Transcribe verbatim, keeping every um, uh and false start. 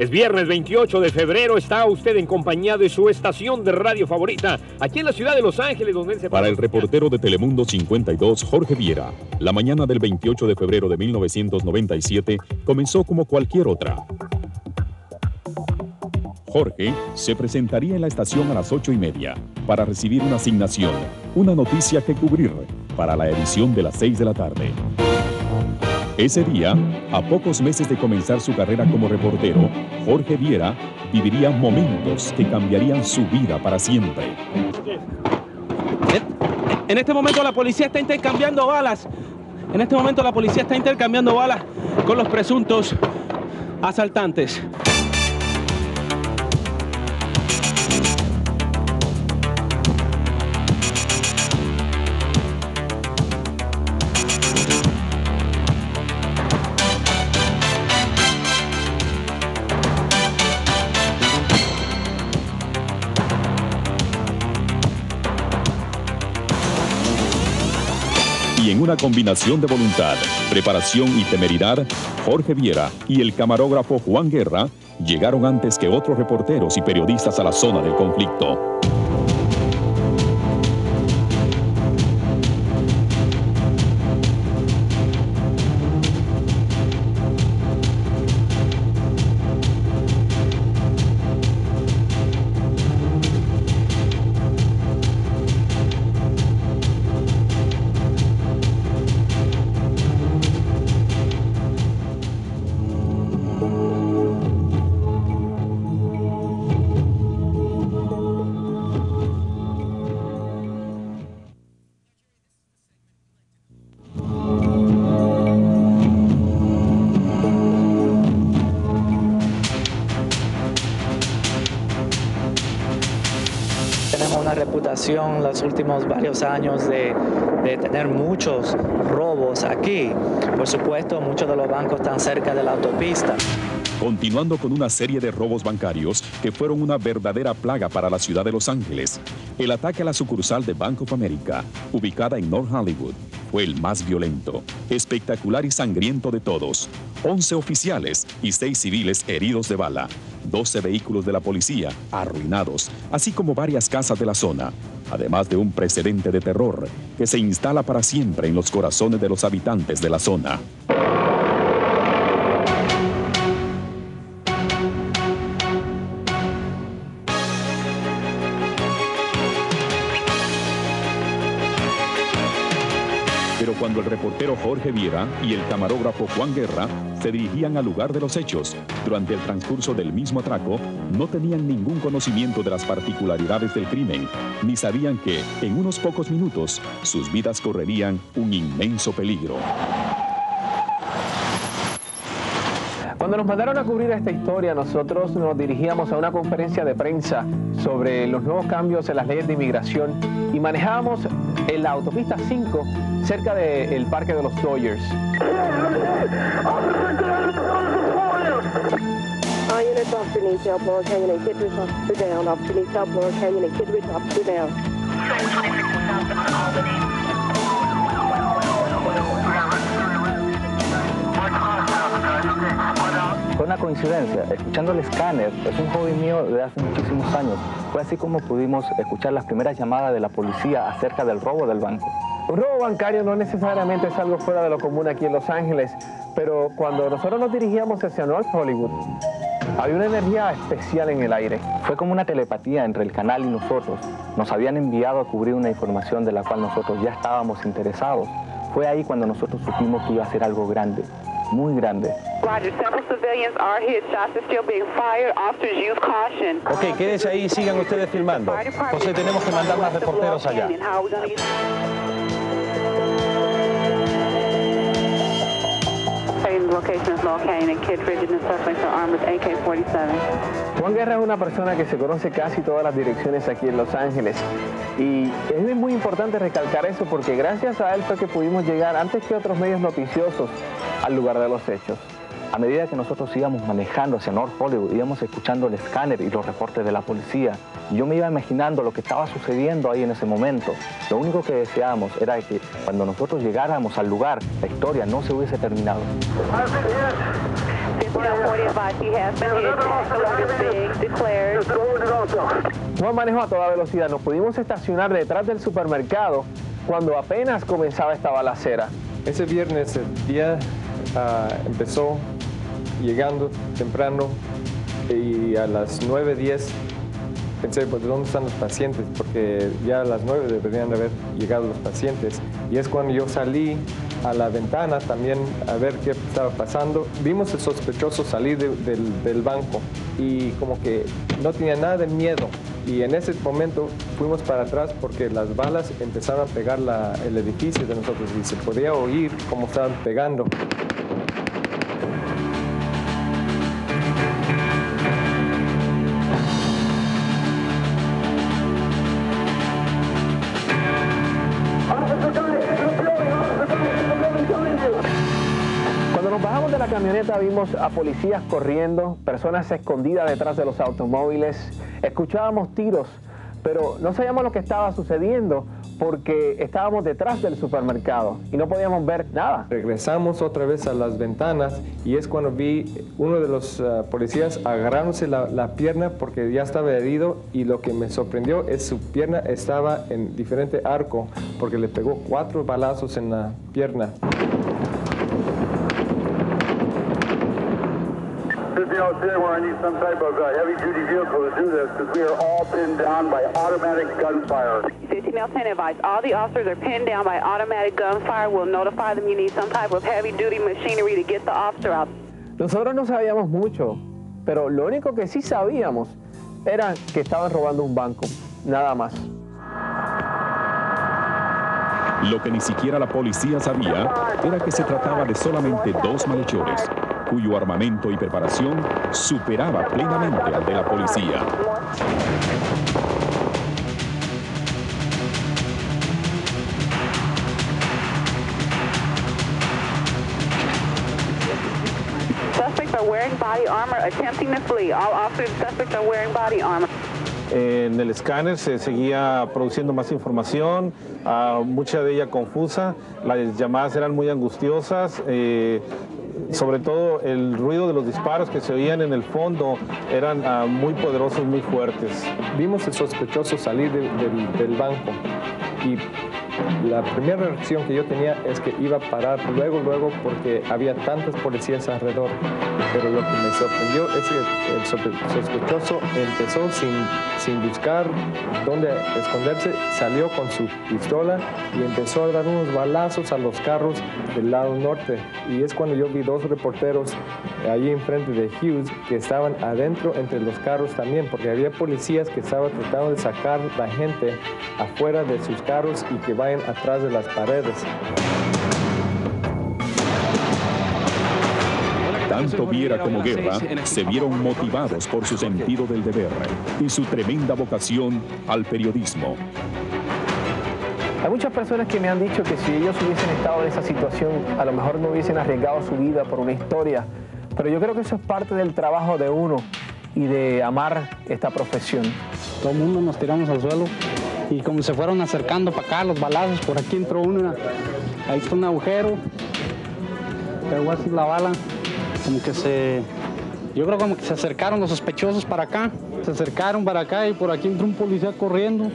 Es viernes veintiocho de febrero, está usted en compañía de su estación de radio favorita, aquí en la ciudad de Los Ángeles, donde él se... Para el reportero de Telemundo cincuenta y dos, Jorge Viera, la mañana del veintiocho de febrero de mil novecientos noventa y siete comenzó como cualquier otra. Jorge se presentaría en la estación a las ocho y media para recibir una asignación, una noticia que cubrir para la edición de las seis de la tarde. Ese día, a pocos meses de comenzar su carrera como reportero, Jorge Viera viviría momentos que cambiarían su vida para siempre. En este momento la policía está intercambiando balas. En este momento la policía está intercambiando balas con los presuntos asaltantes. En una combinación de voluntad, preparación y temeridad, Jorge Viera y el camarógrafo Juan Guerra llegaron antes que otros reporteros y periodistas a la zona del conflicto. Reputación los últimos varios años de, de tener muchos robos aquí. Por supuesto, muchos de los bancos están cerca de la autopista. Continuando con una serie de robos bancarios que fueron una verdadera plaga para la ciudad de Los Ángeles, el ataque a la sucursal de Bank of America, ubicada en North Hollywood, fue el más violento, espectacular y sangriento de todos. once oficiales y seis civiles heridos de bala, doce vehículos de la policía arruinados, así como varias casas de la zona, además de un precedente de terror que se instala para siempre en los corazones de los habitantes de la zona. Cuando el reportero Jorge Viera y el camarógrafo Juan Guerra se dirigían al lugar de los hechos, durante el transcurso del mismo atraco, no tenían ningún conocimiento de las particularidades del crimen, ni sabían que, en unos pocos minutos, sus vidas correrían un inmenso peligro. Cuando nos mandaron a cubrir esta historia, nosotros nos dirigíamos a una conferencia de prensa sobre los nuevos cambios en las leyes de inmigración y manejábamos en la autopista cinco, cerca del parque de los Dodgers. Fue una coincidencia, escuchando el escáner, es un hobby mío de hace muchísimos años. Fue así como pudimos escuchar las primeras llamadas de la policía acerca del robo del banco. Un robo bancario no necesariamente es algo fuera de lo común aquí en Los Ángeles, pero cuando nosotros nos dirigíamos hacia North Hollywood, había una energía especial en el aire. Fue como una telepatía entre el canal y nosotros. Nos habían enviado a cubrir una información de la cual nosotros ya estábamos interesados. Fue ahí cuando nosotros supimos que iba a ser algo grande. Muy grande. Ok, quédense ahí y sigan ustedes filmando. José, tenemos que mandar más reporteros allá. Juan Guerra es una persona que se conoce casi todas las direcciones aquí en Los Ángeles y es muy importante recalcar eso porque gracias a él fue que pudimos llegar antes que otros medios noticiosos al lugar de los hechos. A medida que nosotros íbamos manejando hacia North Hollywood, íbamos escuchando el escáner y los reportes de la policía. Yo me iba imaginando lo que estaba sucediendo ahí en ese momento. Lo único que deseábamos era que cuando nosotros llegáramos al lugar, la historia no se hubiese terminado. were appointed by she has been hit. Tax alert is being declared. Juan manejó a toda velocidad. Nos pudimos estacionar detrás del supermercado cuando apenas comenzaba esta balacera. Ese viernes el día uh, empezó llegando temprano y a las nueve, diez pensé, pues, ¿dónde están los pacientes? Porque ya a las nueve deberían de haber llegado los pacientes. Y es cuando yo salí a la ventana también a ver qué estaba pasando. Vimos el sospechoso salir de, del, del banco y como que no tenía nada de miedo. Y en ese momento fuimos para atrás porque las balas empezaron a pegar la, el edificio de nosotros y se podía oír cómo estaban pegando. Vimos a policías corriendo, personas escondidas detrás de los automóviles, escuchábamos tiros, pero no sabíamos lo que estaba sucediendo porque estábamos detrás del supermercado y no podíamos ver nada. Regresamos otra vez a las ventanas y es cuando vi uno de los uh, policías agarrándose la, la pierna porque ya estaba herido, y lo que me sorprendió es su pierna estaba en diferente arco porque le pegó cuatro balazos en la pierna. Nosotros no sabíamos mucho, pero lo único que sí sabíamos era que estaban robando un banco, nada más. Lo que ni siquiera la policía sabía era que se trataba de solamente dos malhechores, cuyo armamento y preparación superaba plenamente al de la policía. En el escáner se seguía produciendo más información, uh, mucha de ella confusa, las llamadas eran muy angustiosas, eh, sobre todo el ruido de los disparos que se oían en el fondo eran uh, muy poderosos, muy fuertes. Vimos el sospechoso salir de, de, del banco y la primera reacción que yo tenía es que iba a parar luego, luego, porque había tantas policías alrededor. Pero lo que me sorprendió es que el sospechoso empezó sin, sin buscar dónde esconderse, salió con su pistola y empezó a dar unos balazos a los carros del lado norte. Y es cuando yo vi dos reporteros allí enfrente de Hughes que estaban adentro entre los carros también, porque había policías que estaban tratando de sacar la gente afuera de sus carros y que vayan atrás de las paredes. Tanto Viera como Guerra se vieron motivados por su sentido del deber y su tremenda vocación al periodismo. Hay muchas personas que me han dicho que si ellos hubiesen estado en esa situación, a lo mejor no hubiesen arriesgado su vida por una historia, pero yo creo que eso es parte del trabajo de uno y de amar esta profesión. Todo el mundo nos tiramos al suelo y como se fueron acercando para acá los balazos, por aquí entró una, ahí está un agujero, pegó así la bala. Como que se, yo creo como que se acercaron los sospechosos para acá, se acercaron para acá y por aquí entró un policía corriendo.